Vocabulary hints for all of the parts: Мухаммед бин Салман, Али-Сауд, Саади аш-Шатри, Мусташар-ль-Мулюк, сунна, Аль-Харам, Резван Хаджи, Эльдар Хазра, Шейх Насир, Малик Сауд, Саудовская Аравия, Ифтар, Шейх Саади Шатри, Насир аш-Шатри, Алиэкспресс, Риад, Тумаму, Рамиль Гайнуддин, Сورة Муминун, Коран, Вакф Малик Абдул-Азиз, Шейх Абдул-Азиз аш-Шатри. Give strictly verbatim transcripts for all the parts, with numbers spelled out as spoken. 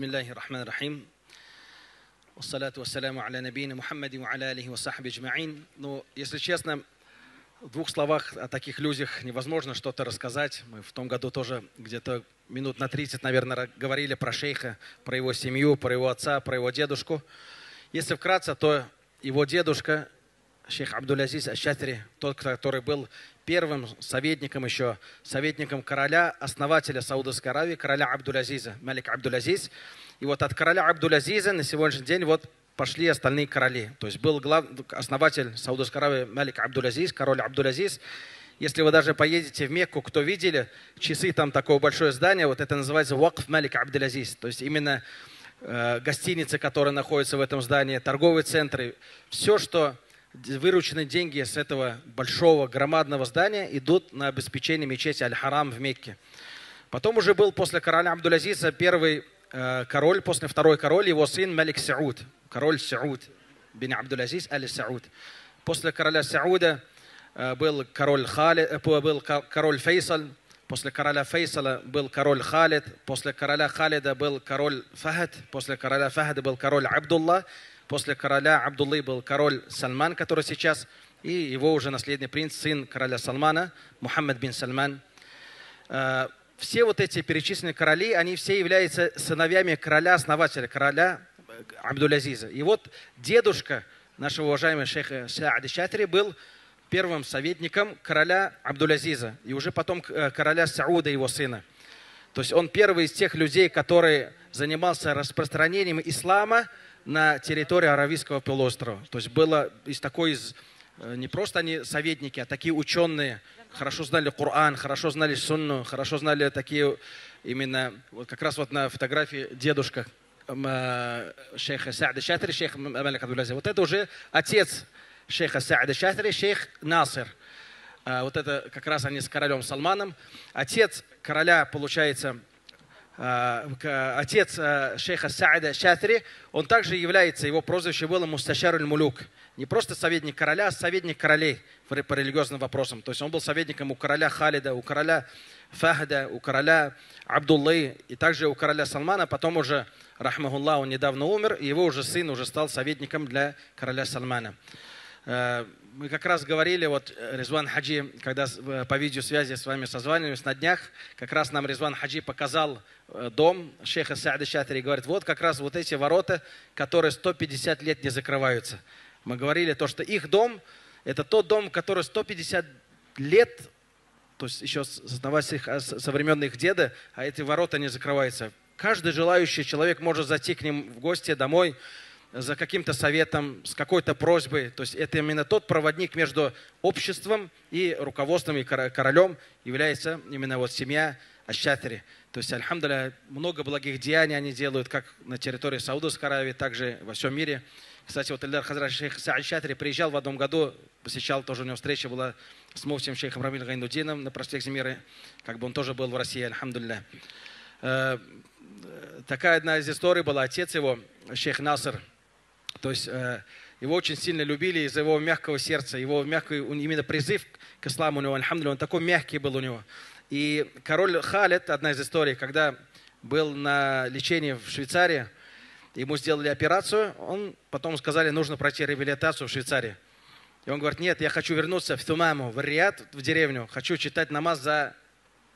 Бисмиллахи рахмани рахим. Ассалату вассаляму аля набийна Мухаммади ва аля алихи ва сахби джмаин. Ну, если честно, в двух словах о таких людях невозможно что-то рассказать. Мы в том году тоже где-то минут на тридцать, наверное, говорили про шейха, про его семью, про его отца, про его дедушку. Если вкратце, то его дедушка, шейх Абдул-Азиз аш-Шатри, тот, который был первым советником еще, советником короля, основателя Саудовской Аравии, короля Абдул-Азиза, Малик Абдул-Азиз. И вот от короля Абдул-Азиза на сегодняшний день вот пошли остальные короли. То есть был глав... основатель Саудовской Аравии Малик Абдул-Азиз, король Абдул-Азиз. Если вы даже поедете в Мекку, кто видели, часы там такое большое здание, вот это называется Вакф Малик Абдул-Азиз. То есть именно э, гостиницы, которые находятся в этом здании, торговые центры, все, что... Вырученные деньги с этого большого громадного здания идут на обеспечение мечети Аль-Харам в Мекке. Потом уже был после короля Абдул-Азиза первый э, король, после второй король, его сын Малик Сауд, король Сауд, бин Абдул-Азиз Али-Сауд. После короля Сауда э, был, король Хали, э, был король Фейсал, после короля Фейсала был король Халид, после короля Халида был король Фахад, после короля Фахада был король Абдулла, после короля Абдуллы был король Салман, который сейчас, и его уже наследный принц, сын короля Салмана, Мухаммед бин Салман. Все вот эти перечисленные короли, они все являются сыновьями короля-основателя, короля Абдул-Азиза. И вот дедушка нашего уважаемого шейха Саади Шатри был первым советником короля Абдул-Азиза, и уже потом короля Сауда, его сына. То есть он первый из тех людей, который занимался распространением ислама на территории Аравийского полуострова. То есть было из такой, из, не просто они советники, а такие ученые, хорошо знали Коран, хорошо знали Сунну, хорошо знали такие именно, вот как раз вот на фотографии дедушка шейха Саади Шатри, шейх Малик Абдул-Азиз. Вот это уже отец шейха Саади Шатри, шейх Насир. Вот это как раз они с королем Салманом. Отец короля, получается, отец шейха Саади Шатри, он также является, его прозвище было Мусташар-ль-Мулюк. Не просто советник короля, а советник королей по религиозным вопросам. То есть он был советником у короля Халида, у короля Фахда, у короля Абдуллы и также у короля Салмана. Потом уже, рахмахуллах, он недавно умер, и его уже сын уже стал советником для короля Салмана. Мы как раз говорили, вот Резван Хаджи, когда по видеосвязи с вами созванивались на днях, как раз нам Резван Хаджи показал дом шейха Саади Шатри и говорит, вот как раз вот эти ворота, которые сто пятьдесят лет не закрываются. Мы говорили то, что их дом, это тот дом, который сто пятьдесят лет, то есть еще со времен их деда, а эти ворота не закрываются. Каждый желающий человек может зайти к ним в гости домой, за каким-то советом, с какой-то просьбой. То есть это именно тот проводник между обществом и руководством, и королем является именно вот семья аш-Шатри. То есть, альхамдулилля, много благих деяний они делают, как на территории Саудовской Аравии, так же во всем мире. Кстати, вот Эльдар Хазра, шейх Саади Шатри, приезжал в одном году, посещал, тоже у него встреча была с муфтием шейхом Рамиль Гайнуддином на проспекте Мира, как бы он тоже был в России, альхамдулилля. Такая одна из историй была, отец его, шейх Насир. То есть э, его очень сильно любили из-за его мягкого сердца, его мягкий, именно призыв к исламу у него, альхамдулилля, он такой мягкий был у него. И король Халид, одна из историй, когда был на лечении в Швейцарии, ему сделали операцию, он потом сказали, нужно пройти реабилитацию в Швейцарии. И он говорит, нет, я хочу вернуться в Тумаму, в Риад, в деревню, хочу читать намаз за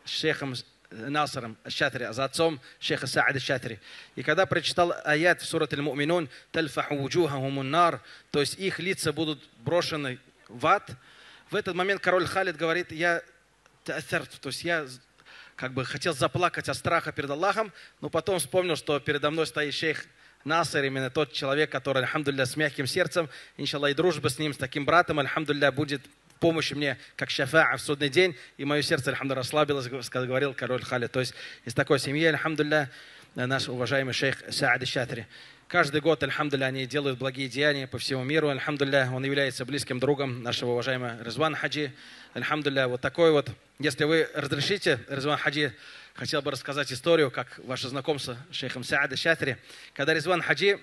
шейхом Насиром аш-Шатри, за отцом шейха Саади аш-Шатри. И когда прочитал аят в Сورة Муминун, то есть их лица будут брошены в ад, в этот момент король Халид говорит, я, то есть я как бы хотел заплакать от страха перед Аллахом, но потом вспомнил, что передо мной стоит шейх Насир, именно тот человек, который, альхамдулилля, с мягким сердцем, иншалла, и дружба с ним, с таким братом, альхамдулилля, будет помощи мне, как шафаа в судный день, и мое сердце, альхамдулилля, расслабилось, говорил король Халид. То есть из такой семьи, альхамдулилля, наш уважаемый шейх Саади Шатри. Каждый год, альхамдулилля, они делают благие деяния по всему миру, альхамдулилля, он является близким другом нашего уважаемого Резван Хаджи. Альхамдулилля, вот такой вот, если вы разрешите, Резван Хаджи, хотел бы рассказать историю, как ваше знакомство с шейхом Саади Шатри. Когда Резван Хаджи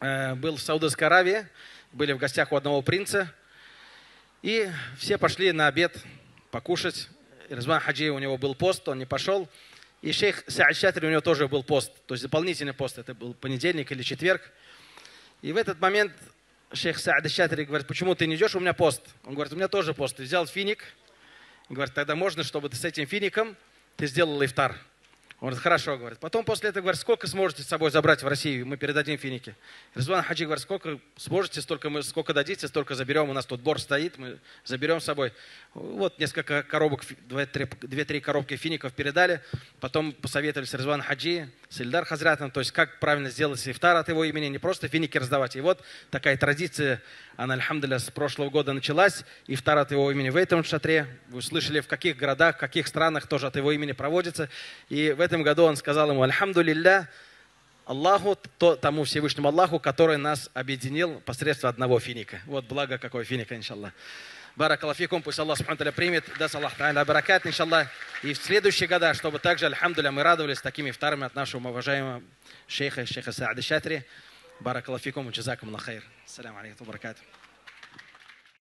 э, был в Саудовской Аравии, были в гостях у одного принца, и все пошли на обед покушать. Резван Хаджи, у него был пост, он не пошел. И шейх Саади Шатри, у него тоже был пост, то есть дополнительный пост, это был понедельник или четверг. И в этот момент шейх Саади Шатри говорит: почему ты не идешь, у меня пост. Он говорит: у меня тоже пост. Ты взял финик, говорит, тогда можно, чтобы ты с этим фиником ты сделал ифтар. Он говорит: хорошо, говорит. Потом после этого, говорит, сколько сможете с собой забрать в Россию, мы передадим финики. Резван Хаджи говорит: сколько сможете, столько мы, сколько дадите, столько заберем. У нас тут бор стоит, мы заберем с собой. Вот несколько коробок, две-три коробки фиников передали. Потом посоветовались Резван Хаджи с Эльдар Хазрятан, то есть как правильно сделать ифтар от его имени, не просто финики раздавать. И вот такая традиция, она, аль-хамдулилля, с прошлого года началась. Ифтар от его имени в этом шатре. Вы слышали, в каких городах, в каких странах тоже от его имени проводится. И в В этом году он сказал ему: «Альхамдулилля, Аллаху, тому Всевышнему Аллаху, который нас объединил посредством одного финика». Вот благо какой финика, иншаллах. Баракаллаху фикум, пусть Аллах субхану ва тааля примет, даст Аллах тааля баракат, иншаллах. И в следующие года, чтобы также, альхамдулилля, мы радовались такими вторыми от нашего уважаемого шейха, шейха Саади Шатри. Баракаллаху фикум, джазакум Аллах хайр. Ассаляму алейкум, баракату.